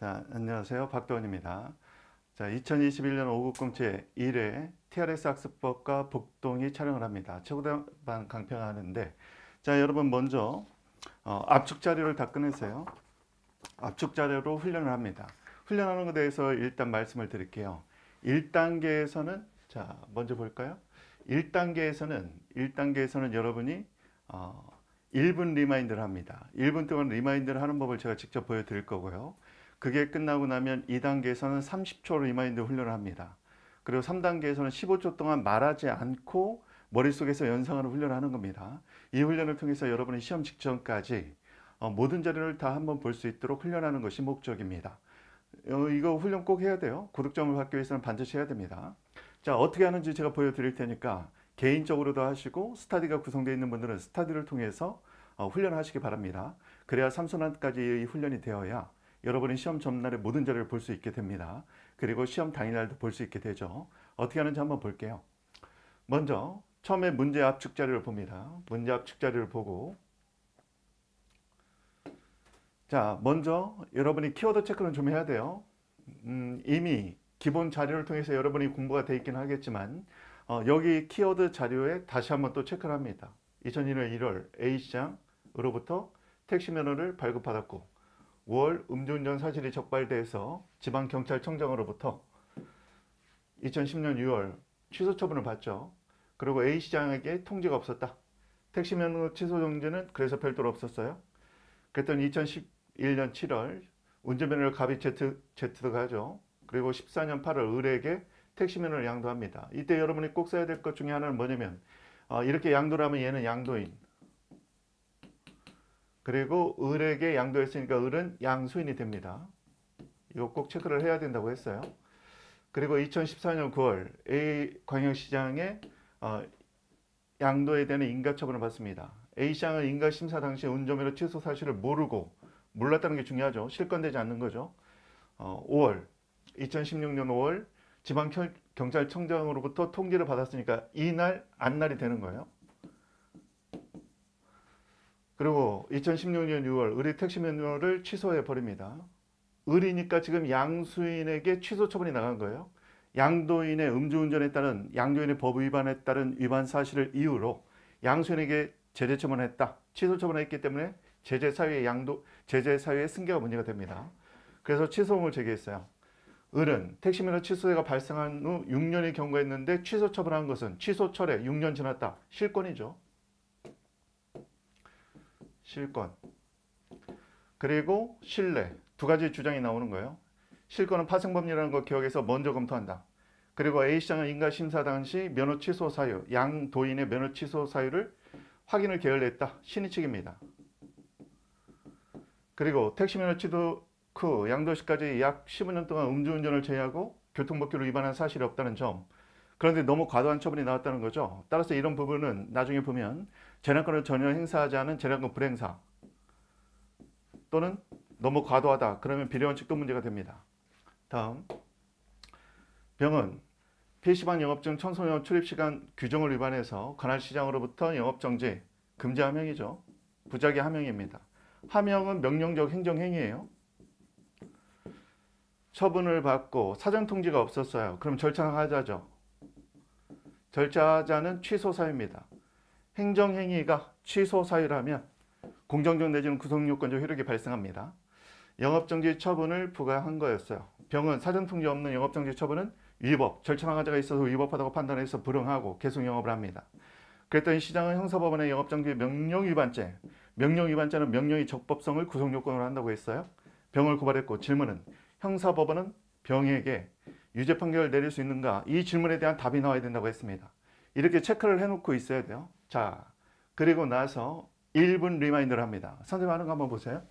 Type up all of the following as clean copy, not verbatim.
자, 안녕하세요. 박도원입니다. 자, 2021년 5급 공채 1회 TRS 학습법과 복동이 촬영을 합니다. 최고대반 강평하는데, 자, 여러분 먼저 압축 자료를 다 꺼내세요. 압축 자료로 훈련을 합니다. 훈련하는 것에 대해서 일단 말씀을 드릴게요. 1단계에서는, 자, 먼저 볼까요? 1단계에서는 여러분이 1분 리마인드를 합니다. 1분 동안 리마인드를 하는 법을 제가 직접 보여드릴 거고요. 그게 끝나고 나면 2단계에서는 30초 리마인드 훈련을 합니다. 그리고 3단계에서는 15초 동안 말하지 않고 머릿속에서 연상하는 훈련을 하는 겁니다. 이 훈련을 통해서 여러분이 시험 직전까지 모든 자료를 다 한번 볼 수 있도록 훈련하는 것이 목적입니다. 이거 훈련 꼭 해야 돼요. 고득점을 받기 위해서는 반드시 해야 됩니다. 자, 어떻게 하는지 제가 보여드릴 테니까 개인적으로도 하시고 스터디가 구성되어 있는 분들은 스터디를 통해서 훈련하시기 바랍니다. 그래야 삼순환까지의 훈련이 되어야 여러분이 시험 전날에 모든 자료를 볼 수 있게 됩니다. 그리고 시험 당일날도 볼 수 있게 되죠. 어떻게 하는지 한번 볼게요. 먼저 처음에 문제 압축 자료를 봅니다. 문제 압축 자료를 보고, 자, 먼저 여러분이 키워드 체크는 좀 해야 돼요. 이미 기본 자료를 통해서 여러분이 공부가 돼 있긴 하겠지만 여기 키워드 자료에 다시 한번 또 체크를 합니다. 2001년 1월 A시장으로부터 택시 면허를 발급받았고 5월 음주운전 사실이 적발돼서 지방경찰청장으로부터 2010년 6월 취소 처분을 받죠. 그리고 A시장에게 통지가 없었다. 택시 면허 취소 정지는 그래서 별도로 없었어요. 그랬더니 2011년 7월 운전면허를 갑이 제트가죠. 그리고 14년 8월 을에게 택시 면허를 양도합니다. 이때 여러분이 꼭 써야 될 것 중에 하나는 뭐냐면 이렇게 양도를 하면 얘는 양도인, 그리고 을에게 양도했으니까 을은 양수인이 됩니다. 이거 꼭 체크를 해야 된다고 했어요. 그리고 2014년 9월 A 광역시장의 양도에 대한 인가처분을 받습니다. A시장은 인가심사 당시 운전면허 취소 사실을 모르고, 몰랐다는 게 중요하죠. 실권되지 않는 거죠. 2016년 5월 지방경찰청장으로부터 통지를 받았으니까 이날 안날이 되는 거예요. 그리고 2016년 6월 을이 택시 면허를 취소해 버립니다. 을이니까 지금 양수인에게 취소 처분이 나간 거예요. 양도인의 음주운전에 따른 양도인의 법 위반에 따른 위반 사실을 이유로 양수인에게 제재 처분을 했다. 취소 처분을 했기 때문에 제재 사유의 승계가 문제가 됩니다. 그래서 취소송을 제기했어요. 을은 택시 면허 취소세가 발생한 후 6년이 경과했는데 취소 처분한 것은 취소 철회 6년 지났다. 실권이죠. 실권. 그리고 신뢰. 두 가지 주장이 나오는 거예요. 실권은 파생법률이라는 거 기억해서 먼저 검토한다. 그리고 A시장은 인가심사 당시 면허 취소 사유, 양도인의 면허 취소 사유를 확인을 게을렀다. 신의 측입니다. 그리고 택시 면허 취소 후 양도시까지 약 15년 동안 음주운전을 제외하고 교통법규를 위반한 사실이 없다는 점. 그런데 너무 과도한 처분이 나왔다는 거죠. 따라서 이런 부분은 나중에 보면 재량권을 전혀 행사하지 않은 재량권 불행사 또는 너무 과도하다. 그러면 비례원 측도 문제가 됩니다. 다음, 병은 PC방 영업증 청소년 출입시간 규정을 위반해서 관할시장으로부터 영업정지, 금지 하명이죠. 부작위 하명입니다. 하명은 명령적 행정행위예요. 처분을 받고 사전통지가 없었어요. 그럼 절차하자죠. 절차하자는 취소사유입니다. 행정행위가 취소사유라면 공정적 내지는 구성요건적 효력이 발생합니다. 영업정지 처분을 부과한 거였어요. 병은 사전통지 없는 영업정지 처분은 위법, 절차하자가 있어서 위법하다고 판단해서 불응하고 계속 영업을 합니다. 그랬더니 시장은 형사법원의 영업정지 명령위반죄, 명령위반죄는 명령의 적법성을 구성요건으로 한다고 했어요. 병을 고발했고, 질문은 형사법원은 병에게 유죄 판결을 내릴 수 있는가, 이 질문에 대한 답이 나와야 된다고 했습니다. 이렇게 체크를 해놓고 있어야 돼요. 자, 그리고 나서 1분 리마인드를 합니다. 선생님 하는 거 한번 보세요.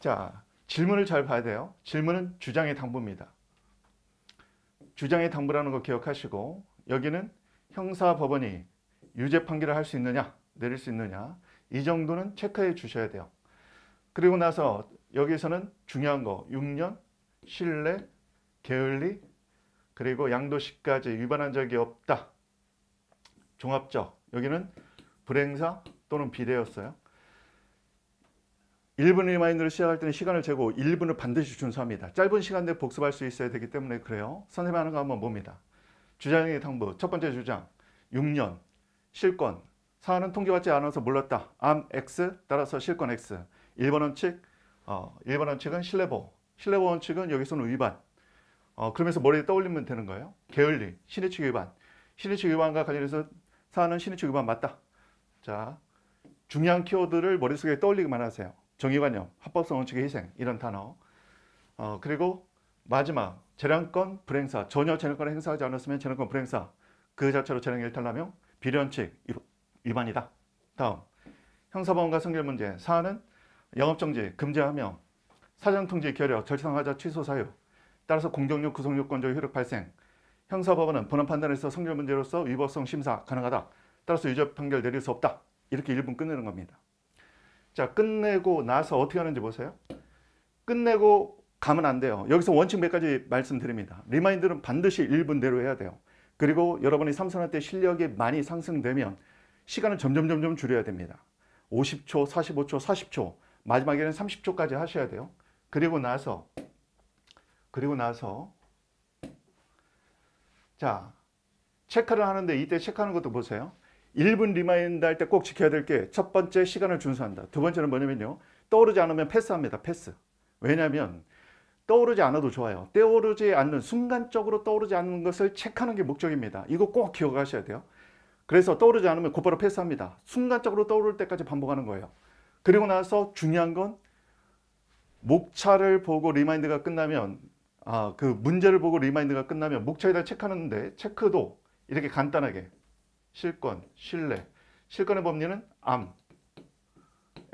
자, 질문을 잘 봐야 돼요. 질문은 주장의 당부입니다. 주장의 당부라는 거 기억하시고, 여기는 형사법원이 유죄 판결을 할 수 있느냐, 내릴 수 있느냐, 이 정도는 체크해 주셔야 돼요. 그리고 나서 여기에서는 중요한 거 6년, 신뢰, 게을리, 그리고 양도시까지 위반한 적이 없다. 종합적, 여기는 불행사 또는 비례였어요. 1분 리마인드를 시작할 때는 시간을 재고 1분을 반드시 준수합니다. 짧은 시간 내에 복습할 수 있어야 되기 때문에 그래요. 선생님이 하는 거 한번 봅니다. 주장의 당부, 첫 번째 주장, 6년, 실권, 사안은 통계받지 않아서 몰랐다. 암 X, 따라서 실권 X. 1번 원칙, 1번 원칙은 신뢰보호, 신뢰보호 원칙은 여기서는 위반. 그러면서 머리에 떠올리면 되는 거예요. 게을리, 신의칙 위반. 신의칙 위반과 관련해서 사안은 신의칙 위반 맞다. 자, 중요한 키워드를 머릿속에 떠올리기만 하세요. 정의관념, 합법성 원칙의 희생, 이런 단어. 그리고 마지막, 재량권 불행사. 전혀 재량권을 행사하지 않았으면 재량권 불행사. 그 자체로 재량이 일탈하며 비례원칙 위반이다. 다음, 형사범과 성결문제. 사안은 영업정지, 금지하며 사전통지, 결여, 절차상하자, 취소 사유. 따라서 공정력, 구성요건적 효력 발생. 형사법원은 본안 판단에서 성결문제로서 위법성 심사 가능하다. 따라서 유죄 판결 내릴 수 없다. 이렇게 1분 끝내는 겁니다. 자, 끝내고 나서 어떻게 하는지 보세요. 끝내고 가면 안 돼요. 여기서 원칙 몇 가지 말씀드립니다. 리마인드는 반드시 1분 내로 해야 돼요. 그리고 여러분이 삼선할 때 실력이 많이 상승되면 시간을 점점 줄여야 됩니다. 50초, 45초, 40초, 마지막에는 30초까지 하셔야 돼요. 그리고 나서 자, 체크를 하는데 이때 체크하는 것도 보세요. 1분 리마인드 할 때 꼭 지켜야 될 게 첫 번째, 시간을 준수한다. 두 번째는 뭐냐면요. 떠오르지 않으면 패스합니다. 패스. 왜냐하면 떠오르지 않아도 좋아요. 떠오르지 않는, 순간적으로 떠오르지 않는 것을 체크하는 게 목적입니다. 이거 꼭 기억하셔야 돼요. 그래서 떠오르지 않으면 곧바로 패스합니다. 순간적으로 떠오를 때까지 반복하는 거예요. 그리고 나서 중요한 건 목차를 보고 리마인드가 끝나면, 그 문제를 보고 리마인드가 끝나면 목차에다 체크하는데, 체크도 이렇게 간단하게 실권, 신뢰, 실권의 법리는 암,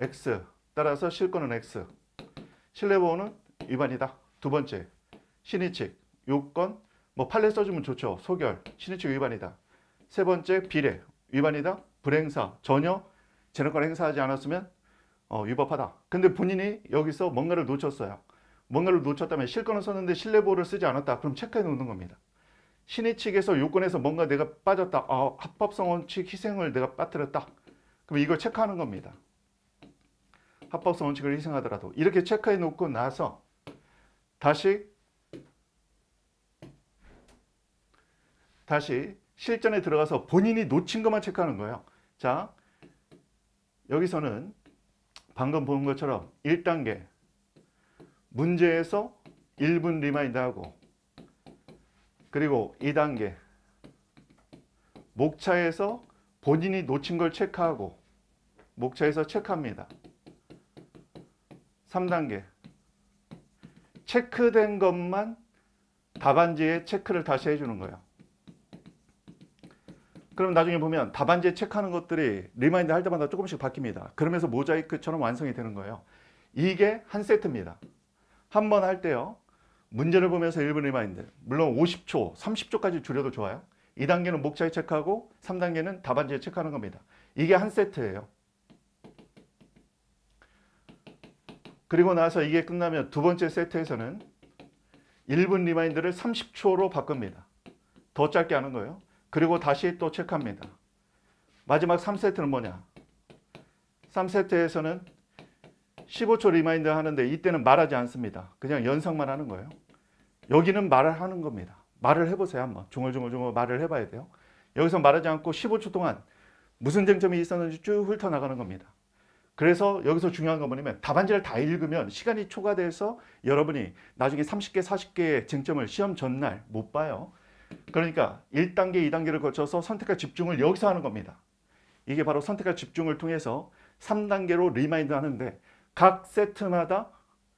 X, 따라서 실권은 X, 신뢰보호는 위반이다. 두 번째, 신의칙, 요건, 뭐 판례 써주면 좋죠. 소결, 신의칙 위반이다. 세 번째, 비례, 위반이다. 불행사, 전혀 재량권을 행사하지 않았으면 위법하다. 근데 본인이 여기서 뭔가를 놓쳤어요. 뭔가를 놓쳤다면 실권을 썼는데 신뢰보호를 쓰지 않았다. 그럼 체크해 놓는 겁니다. 신의칙에서 요건에서 뭔가 내가 빠졌다. 합법성 원칙 희생을 내가 빠뜨렸다. 그럼 이걸 체크하는 겁니다. 합법성 원칙을 희생하더라도. 이렇게 체크해 놓고 나서 다시 실전에 들어가서 본인이 놓친 것만 체크하는 거예요. 자, 여기서는 방금 본 것처럼 1단계 문제에서 1분 리마인드하고, 그리고 2단계 목차에서 본인이 놓친 걸 체크하고, 목차에서 체크합니다. 3단계 체크된 것만 답안지에 체크를 다시 해주는 거예요. 그럼 나중에 보면 답안지에 체크하는 것들이 리마인드 할 때마다 조금씩 바뀝니다. 그러면서 모자이크처럼 완성이 되는 거예요. 이게 한 세트입니다. 한 번 할 때요. 문제를 보면서 1분 리마인드, 물론 50초, 30초까지 줄여도 좋아요. 2단계는 목차에 체크하고 3단계는 답안지에 체크하는 겁니다. 이게 한 세트예요. 그리고 나서 이게 끝나면 두 번째 세트에서는 1분 리마인드를 30초로 바꿉니다. 더 짧게 하는 거예요. 그리고 다시 또 체크합니다. 마지막 3세트는 뭐냐? 3세트에서는 15초 리마인드 하는데 이때는 말하지 않습니다. 그냥 연상만 하는 거예요. 여기는 말을 하는 겁니다. 말을 해보세요. 한번 중얼중얼 말을 해봐야 돼요. 여기서 말하지 않고 15초 동안 무슨 쟁점이 있었는지 쭉 훑어나가는 겁니다. 그래서 여기서 중요한 건 뭐냐면 답안지를 다 읽으면 시간이 초과돼서 여러분이 나중에 30개, 40개의 쟁점을 시험 전날 못 봐요. 그러니까 1단계, 2단계를 거쳐서 선택과 집중을 여기서 하는 겁니다. 이게 바로 선택과 집중을 통해서 3단계로 리마인드 하는데, 각 세트마다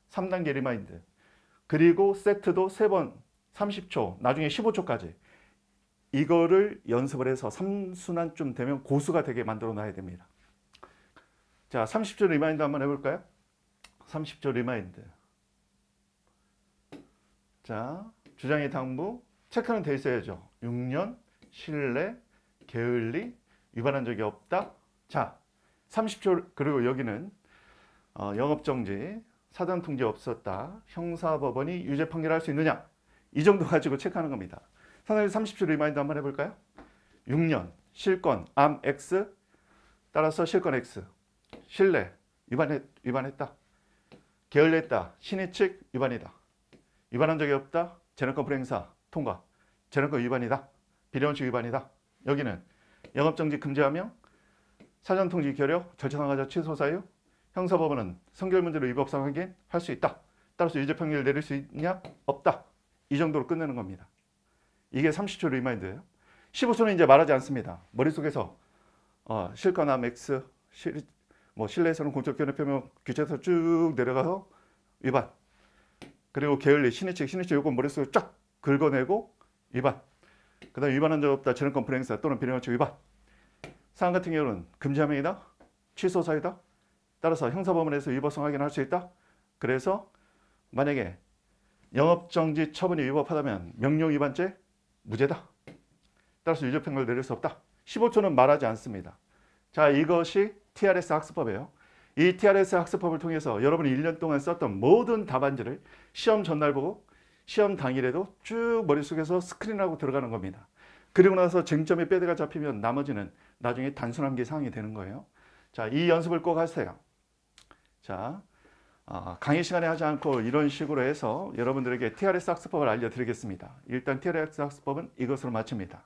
3단계 리마인드, 그리고 세트도 3번 30초, 나중에 15초까지 이거를 연습을 해서 3순환쯤 되면 고수가 되게 만들어 놔야 됩니다. 자, 30초 리마인드 한번 해볼까요? 30초 리마인드. 자, 주장의 당부, 체크는 돼 있어야죠. 6년, 신뢰, 게을리, 위반한 적이 없다. 자, 30초. 그리고 여기는 영업정지, 사전통지 없었다, 형사법원이 유죄 판결할 수 있느냐, 이 정도 가지고 체크하는 겁니다. 선생님, 30초 리마인드 한번 해볼까요? 6년, 실권, 암 X, 따라서 실권 X, 신뢰, 위반했다. 게을렀다. 신의 측 위반이다. 위반한 적이 없다. 재량권 불행사 통과. 재량권 위반이다. 비례원칙 위반이다. 여기는 영업정지 금지하며 사전통지 결여, 절차상하자 취소 사유, 형사법원은 선결문제로 위법상 확인 할 수 있다. 따라서 유죄평리를 내릴 수 있냐? 없다. 이 정도로 끝내는 겁니다. 이게 30초 리마인드예요. 15초는 이제 말하지 않습니다. 머릿속에서 실거나 맥스, 실내에서는 공적견해 표명 규칙에서 쭉 내려가서 위반. 그리고 게을리, 신의칙 요건 머릿속에 쫙 긁어내고 위반. 그 다음 위반한 적 없다. 재량권 불행사 또는 비례원칙 위반. 사안 같은 경우는 금지하명이다. 취소 사유다. 따라서 형사법원에서 위법성 확인할 수 있다. 그래서 만약에 영업정지 처분이 위법하다면 명령위반죄 무죄다. 따라서 유죄평가를 내릴 수 없다. 15초는 말하지 않습니다. 자, 이것이 TRS 학습법이에요. 이 TRS 학습법을 통해서 여러분이 1년 동안 썼던 모든 답안지를 시험 전날 보고 시험 당일에도 쭉 머릿속에서 스크린하고 들어가는 겁니다. 그리고 나서 쟁점의 뼈대가 잡히면 나머지는 나중에 단순함기 사항이 되는 거예요. 자, 이 연습을 꼭 하세요. 자, 강의 시간에 하지 않고 이런 식으로 해서 여러분들에게 TRS 학습법을 알려드리겠습니다. 일단 TRS 학습법은 이것으로 마칩니다.